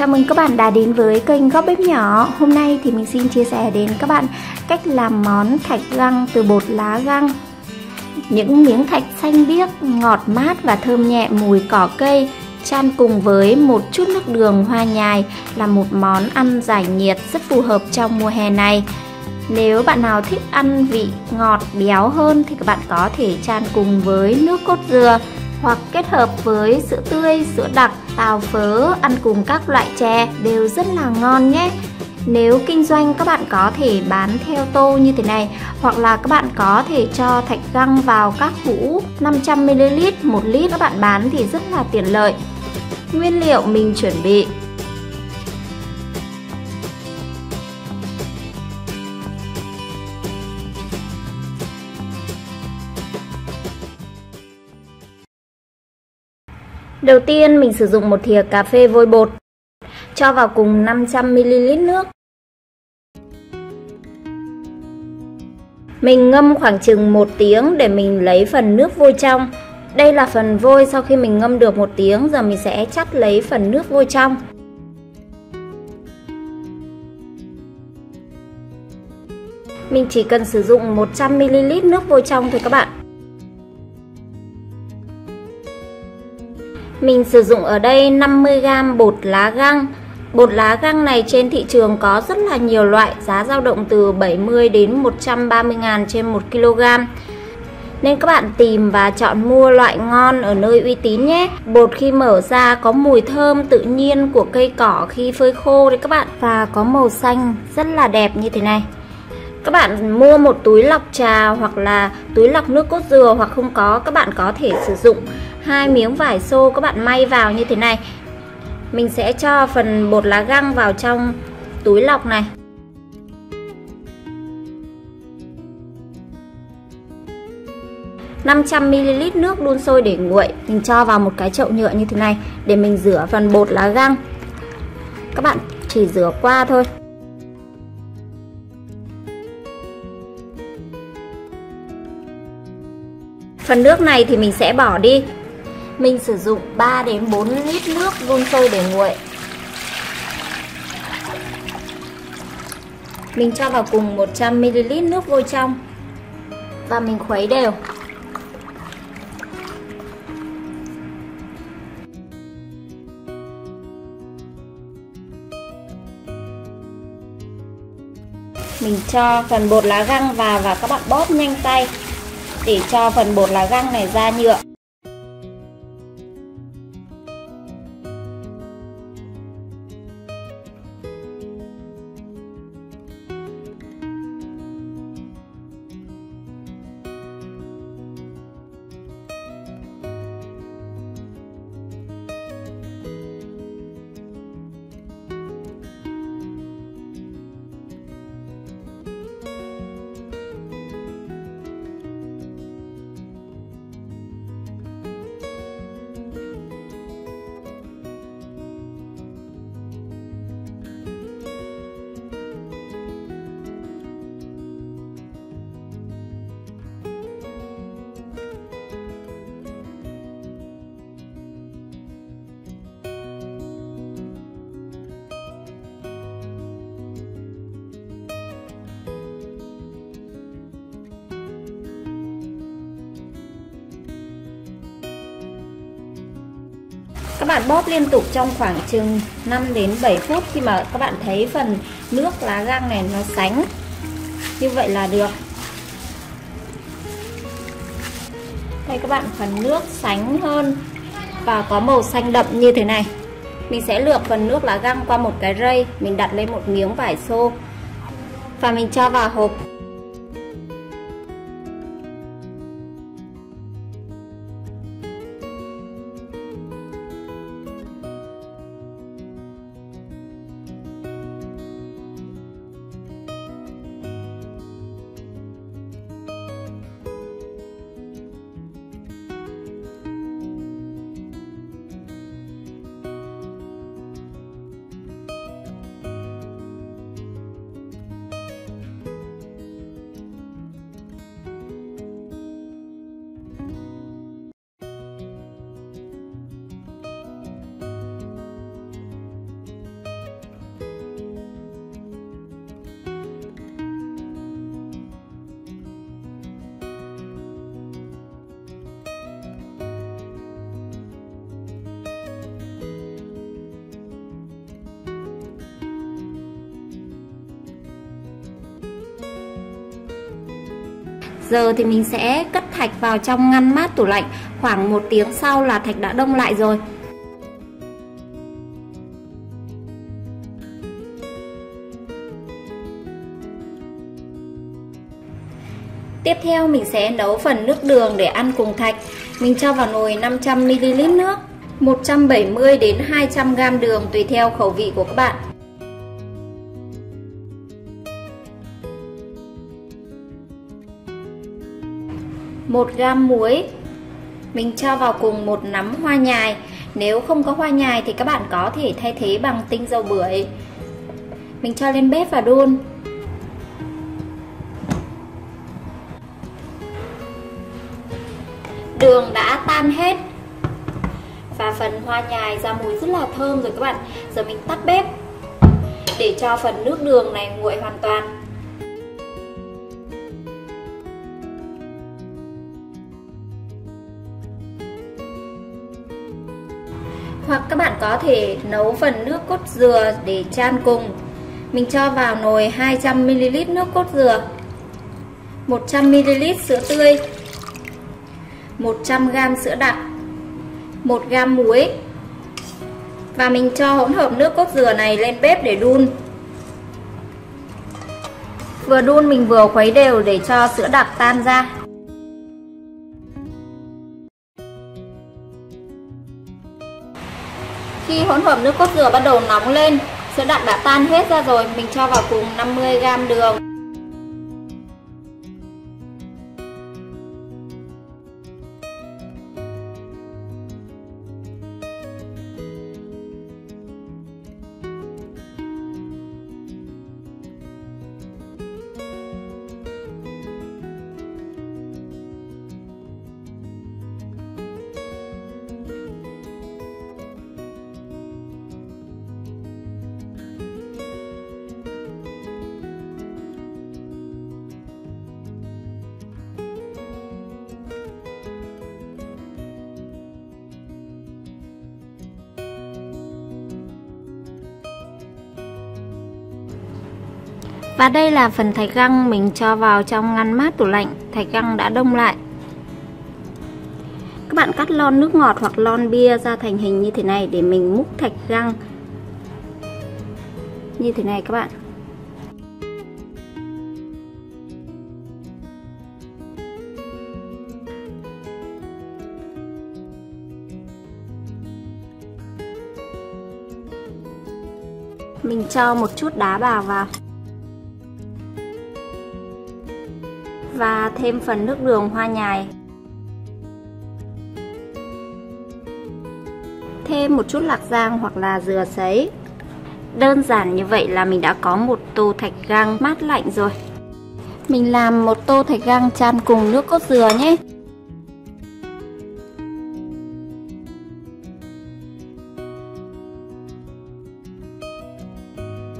Chào mừng các bạn đã đến với kênh Góc Bếp Nhỏ. Hôm nay thì mình xin chia sẻ đến các bạn cách làm món thạch găng từ bột lá găng. Những miếng thạch xanh biếc, ngọt mát và thơm nhẹ mùi cỏ cây chan cùng với một chút nước đường hoa nhài là một món ăn giải nhiệt rất phù hợp trong mùa hè này. Nếu bạn nào thích ăn vị ngọt béo hơn thì các bạn có thể chan cùng với nước cốt dừa hoặc kết hợp với sữa tươi, sữa đặc, tàu phớ, ăn cùng các loại chè đều rất là ngon nhé. Nếu kinh doanh các bạn có thể bán theo tô như thế này, hoặc là các bạn có thể cho thạch găng vào các hũ 500ml, 1 lít các bạn bán thì rất là tiện lợi. Nguyên liệu mình chuẩn bị: đầu tiên mình sử dụng một thìa cà phê vôi bột, cho vào cùng 500ml nước. Mình ngâm khoảng chừng 1 tiếng để mình lấy phần nước vôi trong. Đây là phần vôi sau khi mình ngâm được 1 tiếng, giờ mình sẽ chắt lấy phần nước vôi trong. Mình chỉ cần sử dụng 100ml nước vôi trong thôi các bạn. Mình sử dụng ở đây 50g bột lá găng. Bột lá găng này trên thị trường có rất là nhiều loại, giá dao động từ 70 đến 130.000 trên 1kg. Nên các bạn tìm và chọn mua loại ngon ở nơi uy tín nhé. Bột khi mở ra có mùi thơm tự nhiên của cây cỏ khi phơi khô đấy các bạn, và có màu xanh rất là đẹp như thế này. Các bạn mua một túi lọc trà hoặc là túi lọc nước cốt dừa, hoặc không có các bạn có thể sử dụng 2 miếng vải xô các bạn may vào như thế này. Mình sẽ cho phần bột lá găng vào trong túi lọc này. . 500ml nước đun sôi để nguội. Mình cho vào một cái chậu nhựa như thế này để mình rửa phần bột lá găng. Các bạn chỉ rửa qua thôi. Phần nước này thì mình sẽ bỏ đi. Mình sử dụng 3 đến 4 lít nước đun sôi để nguội. Mình cho vào cùng 100ml nước vôi trong và mình khuấy đều. Mình cho phần bột lá găng vào và các bạn bóp nhanh tay để cho phần bột lá găng này ra nhựa. Các bạn bóp liên tục trong khoảng chừng 5 đến 7 phút. Khi mà các bạn thấy phần nước lá găng này nó sánh như vậy là được. Đây các bạn, phần nước sánh hơn và có màu xanh đậm như thế này. Mình sẽ lược phần nước lá găng qua một cái rây, mình đặt lên một miếng vải xô và mình cho vào hộp. Giờ thì mình sẽ cất thạch vào trong ngăn mát tủ lạnh. Khoảng 1 tiếng sau là thạch đã đông lại rồi. Tiếp theo mình sẽ nấu phần nước đường để ăn cùng thạch. Mình cho vào nồi 500 ml nước, 170 đến 200 g đường tùy theo khẩu vị của các bạn. Một gam muối. Mình cho vào cùng một nắm hoa nhài. Nếu không có hoa nhài thì các bạn có thể thay thế bằng tinh dầu bưởi. Mình cho lên bếp và đun. Đường đã tan hết và phần hoa nhài ra mùi rất là thơm rồi các bạn. Giờ mình tắt bếp để cho phần nước đường này nguội hoàn toàn. Hoặc các bạn có thể nấu phần nước cốt dừa để chan cùng. Mình cho vào nồi 200 ml nước cốt dừa, 100 ml sữa tươi, 100 g sữa đặc, 1 g muối. Và mình cho hỗn hợp nước cốt dừa này lên bếp để đun. Vừa đun mình vừa khuấy đều để cho sữa đặc tan ra. Khi hỗn hợp nước cốt dừa bắt đầu nóng lên, sữa đặc đã tan hết ra rồi, mình cho vào cùng 50 g đường. Và đây là phần thạch găng mình cho vào trong ngăn mát tủ lạnh. Thạch găng đã đông lại. Các bạn cắt lon nước ngọt hoặc lon bia ra thành hình như thế này để mình múc thạch găng. Như thế này các bạn. Mình cho một chút đá bào vào và thêm phần nước đường hoa nhài, thêm một chút lạc rang hoặc là dừa sấy. Đơn giản như vậy là mình đã có một tô thạch găng mát lạnh rồi. Mình làm một tô thạch găng chan cùng nước cốt dừa nhé.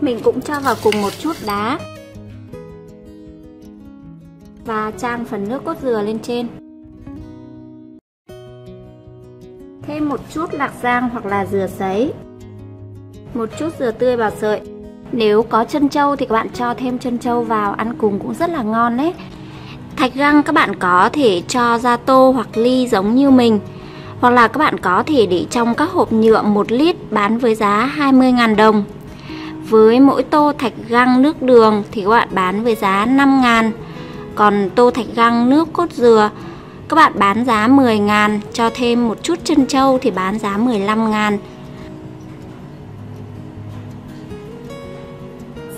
Mình cũng cho vào cùng một chút đá và chan phần nước cốt dừa lên trên. Thêm một chút lạc rang hoặc là dừa sấy, một chút dừa tươi bào sợi. Nếu có trân châu thì các bạn cho thêm trân châu vào, ăn cùng cũng rất là ngon đấy. Thạch găng các bạn có thể cho ra tô hoặc ly giống như mình, hoặc là các bạn có thể để trong các hộp nhựa 1 lít bán với giá 20.000 đồng. Với mỗi tô thạch găng nước đường thì các bạn bán với giá 5.000. Còn tô thạch găng nước cốt dừa các bạn bán giá 10.000, cho thêm một chút trân châu thì bán giá 15.000.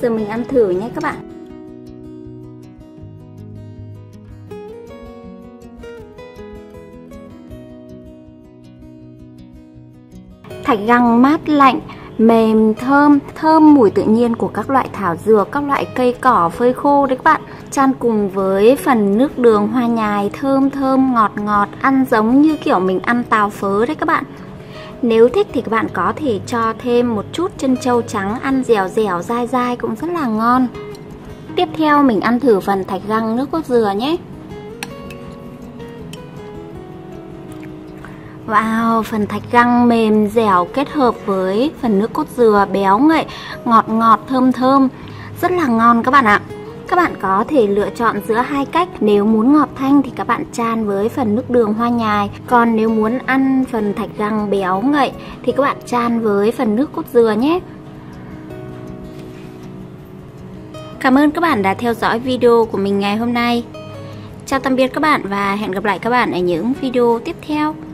Giờ mình ăn thử nhé các bạn. Thạch găng mát lạnh, mềm, thơm, thơm mùi tự nhiên của các loại thảo dược, các loại cây cỏ phơi khô đấy các bạn. Chan cùng với phần nước đường hoa nhài thơm thơm, ngọt ngọt, ăn giống như kiểu mình ăn tàu phớ đấy các bạn. Nếu thích thì các bạn có thể cho thêm một chút trân châu trắng, ăn dẻo dẻo, dai dai cũng rất là ngon. Tiếp theo mình ăn thử phần thạch găng nước cốt dừa nhé. Wow, phần thạch găng mềm dẻo kết hợp với phần nước cốt dừa béo ngậy, ngọt ngọt, thơm thơm, rất là ngon các bạn ạ. Các bạn có thể lựa chọn giữa hai cách. Nếu muốn ngọt thanh thì các bạn chan với phần nước đường hoa nhài, còn nếu muốn ăn phần thạch găng béo ngậy thì các bạn chan với phần nước cốt dừa nhé. Cảm ơn các bạn đã theo dõi video của mình ngày hôm nay. Chào tạm biệt các bạn và hẹn gặp lại các bạn ở những video tiếp theo.